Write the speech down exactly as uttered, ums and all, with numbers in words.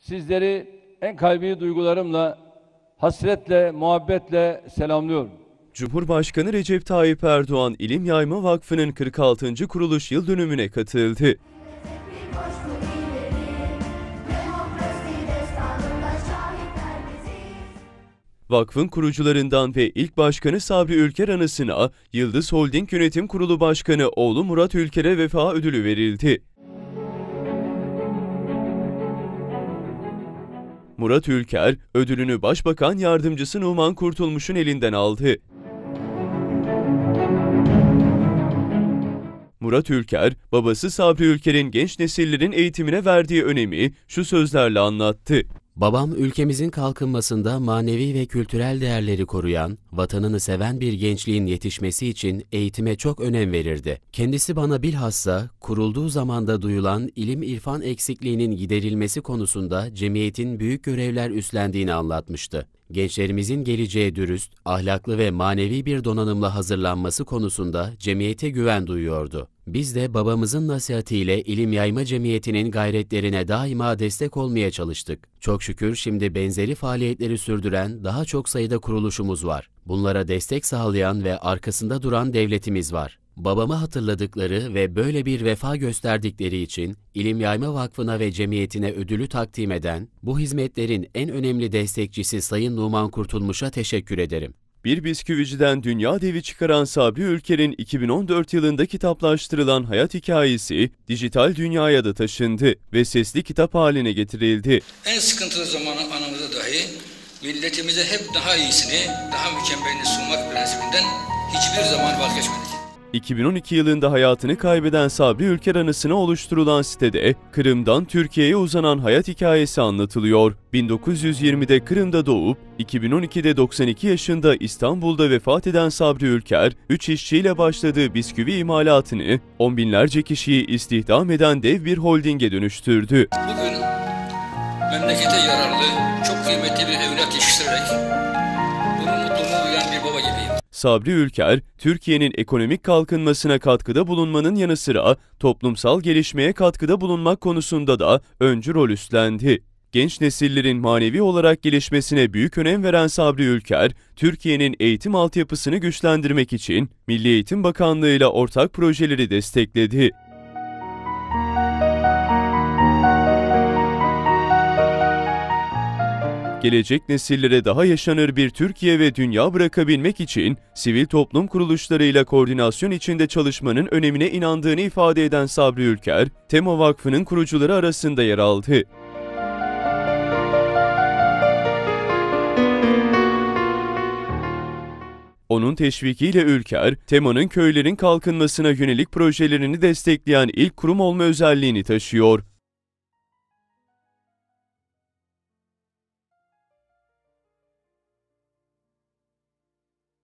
Sizleri en kalbi duygularımla, hasretle, muhabbetle selamlıyorum. Cumhurbaşkanı Recep Tayyip Erdoğan, İlim Yayma Vakfı'nın kırk altıncı kuruluş yıl dönümüne katıldı. Vakfın kurucularından ve ilk başkanı Sabri Ülker anısına Yıldız Holding Yönetim Kurulu Başkanı oğlu Murat Ülker'e vefa ödülü verildi. Murat Ülker ödülünü Başbakan Yardımcısı Numan Kurtulmuş'un elinden aldı. Murat Ülker, babası Sabri Ülker'in genç nesillerin eğitimine verdiği önemi şu sözlerle anlattı. Babam ülkemizin kalkınmasında manevi ve kültürel değerleri koruyan, vatanını seven bir gençliğin yetişmesi için eğitime çok önem verirdi. Kendisi bana bilhassa kurulduğu zamanda duyulan ilim irfan eksikliğinin giderilmesi konusunda cemiyetin büyük görevler üstlendiğini anlatmıştı. Gençlerimizin geleceğe dürüst, ahlaklı ve manevi bir donanımla hazırlanması konusunda cemiyete güven duyuyordu. Biz de babamızın nasihatiyle İlim Yayma Cemiyeti'nin gayretlerine daima destek olmaya çalıştık. Çok şükür şimdi benzeri faaliyetleri sürdüren daha çok sayıda kuruluşumuz var. Bunlara destek sağlayan ve arkasında duran devletimiz var. Babama hatırladıkları ve böyle bir vefa gösterdikleri için İlim Yayma Vakfı'na ve cemiyetine ödülü takdim eden, bu hizmetlerin en önemli destekçisi Sayın Numan Kurtulmuş'a teşekkür ederim. Bir bisküviciden dünya devi çıkaran Sabri Ülker'in iki bin on dört yılında kitaplaştırılan hayat hikayesi dijital dünyaya da taşındı ve sesli kitap haline getirildi. En sıkıntılı zamanın anımızda dahi milletimize hep daha iyisini, daha mükemmelini sunmak prensibinden hiçbir zaman vazgeçmedik. iki bin on iki yılında hayatını kaybeden Sabri Ülker anısına oluşturulan sitede Kırım'dan Türkiye'ye uzanan hayat hikayesi anlatılıyor. bin dokuz yüz yirmide Kırım'da doğup iki bin on ikide doksan iki yaşında İstanbul'da vefat eden Sabri Ülker, üç işçiyle başladığı bisküvi imalatını on binlerce kişiyi istihdam eden dev bir holdinge dönüştürdü. Bugün memlekete yararlı, çok kıymetli bir evlat yetiştirerek bunun mutluluğunu duyan bir baba gibiyim. Sabri Ülker, Türkiye'nin ekonomik kalkınmasına katkıda bulunmanın yanı sıra toplumsal gelişmeye katkıda bulunmak konusunda da öncü rol üstlendi. Genç nesillerin manevi olarak gelişmesine büyük önem veren Sabri Ülker, Türkiye'nin eğitim altyapısını güçlendirmek için Milli Eğitim Bakanlığı ile ortak projeleri destekledi. Gelecek nesillere daha yaşanır bir Türkiye ve dünya bırakabilmek için sivil toplum kuruluşlarıyla koordinasyon içinde çalışmanın önemine inandığını ifade eden Sabri Ülker, Temo Vakfı'nın kurucuları arasında yer aldı. Onun teşvikiyle Ülker, Temo'nun köylerin kalkınmasına yönelik projelerini destekleyen ilk kurum olma özelliğini taşıyor.